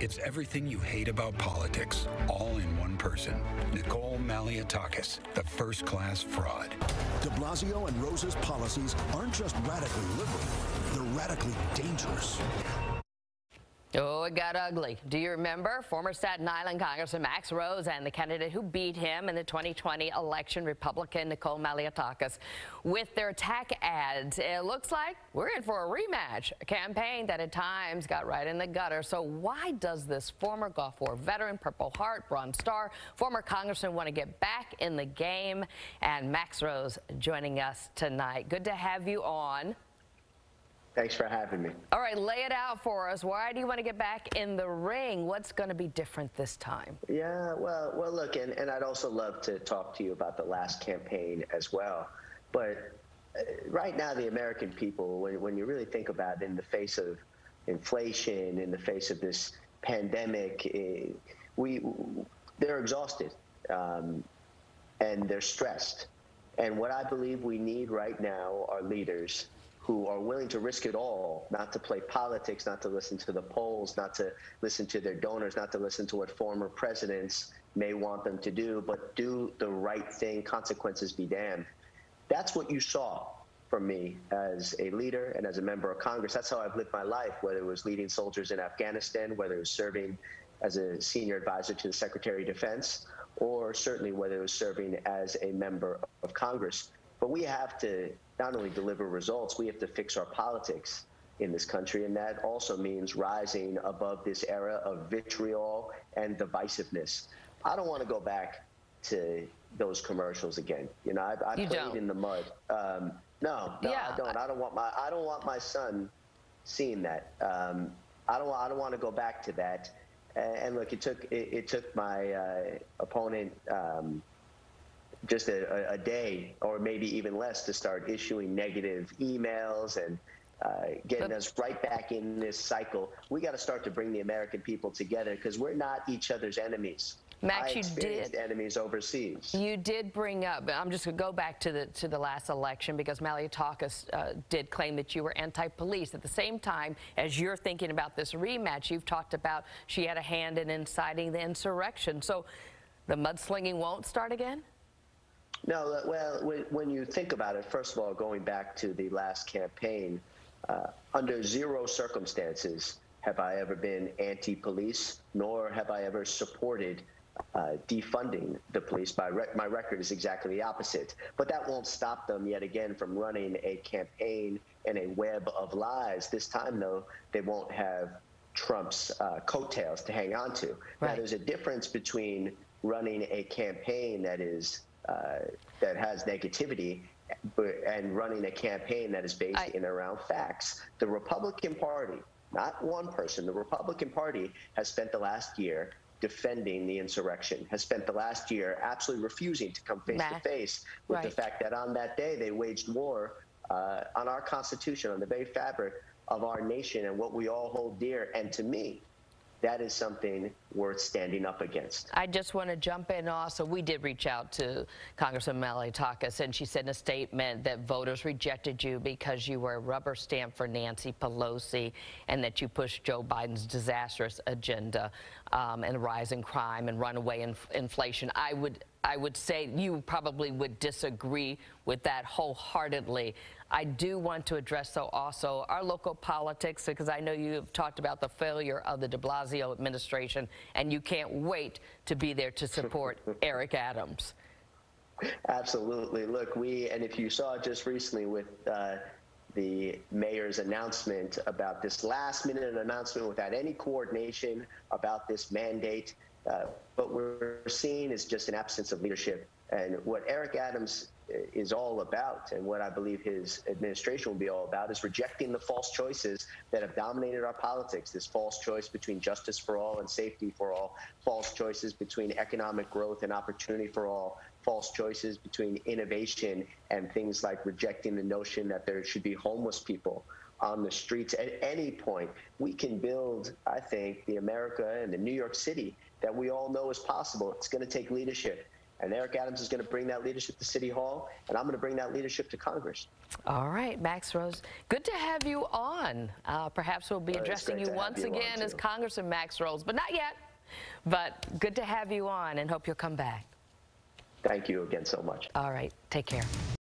It's everything you hate about politics, all in one person. Nicole Malliotakis, the first-class fraud. De Blasio and Rose's policies aren't just radically liberal, they're radically dangerous. Oh, it got ugly. Do you remember? Former Staten Island Congressman Max Rose and the candidate who beat him in the 2020 election, Republican Nicole Malliotakis, with their attack ads. It looks like we're in for a rematch, a campaign that at times got right in the gutter. So why does this former Gulf War veteran, Purple Heart, Bronze Star, former congressman want to get back in the game? And Max Rose joining us tonight. Good to have you on. Thanks for having me. All right, lay it out for us. Why do you want to get back in the ring? What's going to be different this time? Yeah, well, look, and I'd also love to talk to you about the last campaign as well. But right now, the American people, when you really think about it, in the face of inflation, in the face of this pandemic, they're exhausted and they're stressed. And what I believe we need right now are leaders who are willing to risk it all, not to play politics, not to listen to the polls, not to listen to their donors, not to listen to what former presidents may want them to do, but do the right thing, consequences be damned. That's what you saw from me as a leader and as a member of Congress. That's how I've lived my life, whether it was leading soldiers in Afghanistan, whether it was serving as a senior advisor to the Secretary of Defense, or certainly whether it was serving as a member of Congress. But we have to not only deliver results, we have to fix our politics in this country. And that also means rising above this era of vitriol and divisiveness. I don't want to go back to those commercials again. You know, I played in the mud. I don't. I don't want my son seeing that. I don't want to go back to that. And look, it took my opponent just a day or maybe even less to start issuing negative emails and getting us right back in this cycle. We got to start to bring the American people together because we're not each other's enemies. Max, you did enemies overseas. You did bring up. I'm just going to go back to the last election because Malliotakis did claim that you were anti-police. At the same time, as you're thinking about this rematch, you've talked about she had a hand in inciting the insurrection. So, the mudslinging won't start again. No, well, when you think about it, first of all, going back to the last campaign, under zero circumstances have I ever been anti-police, nor have I ever supported defunding the police. My record is exactly the opposite. But that won't stop them yet again from running a campaign and a web of lies. This time, though, they won't have Trump's coattails to hang on to. Right. Now, there's a difference between running a campaign that is that has negativity and running a campaign that is based in around facts. The Republican Party, not one person, the Republican Party has spent the last year defending the insurrection, has spent the last year absolutely refusing to come face to face with the fact that on that day they waged war on our Constitution, on the very fabric of our nation and what we all hold dear. And to me, that is something worth standing up against. I just want to jump in also. We did reach out to Congresswoman Malliotakis, and she said in a statement that voters rejected you because you were a rubber stamp for Nancy Pelosi and that you pushed Joe Biden's disastrous agenda and rise in crime and runaway inflation. I would say you probably would disagree with that wholeheartedly. I do want to address, though, also our local politics, because I know you have talked about the failure of the de Blasio administration, and you can't wait to be there to support Eric Adams. Absolutely. Look, and if you saw just recently with the mayor's announcement about this last-minute announcement without any coordination about this mandate, what we're seeing is just an absence of leadership. And what Eric Adams is all about, and what I believe his administration will be all about, is rejecting the false choices that have dominated our politics, this false choice between justice for all and safety for all, false choices between economic growth and opportunity for all, false choices between innovation and things like rejecting the notion that there should be homeless people on the streets at any point. We can build, I think, the America and the New York City that we all know is possible. It's going to take leadership. And Eric Adams is going to bring that leadership to City Hall, and I'm going to bring that leadership to Congress. All right, Max Rose, good to have you on. Perhaps we'll be addressing you once again as Congressman Max Rose, but not yet. But good to have you on, and hope you'll come back. Thank you again so much. All right, take care.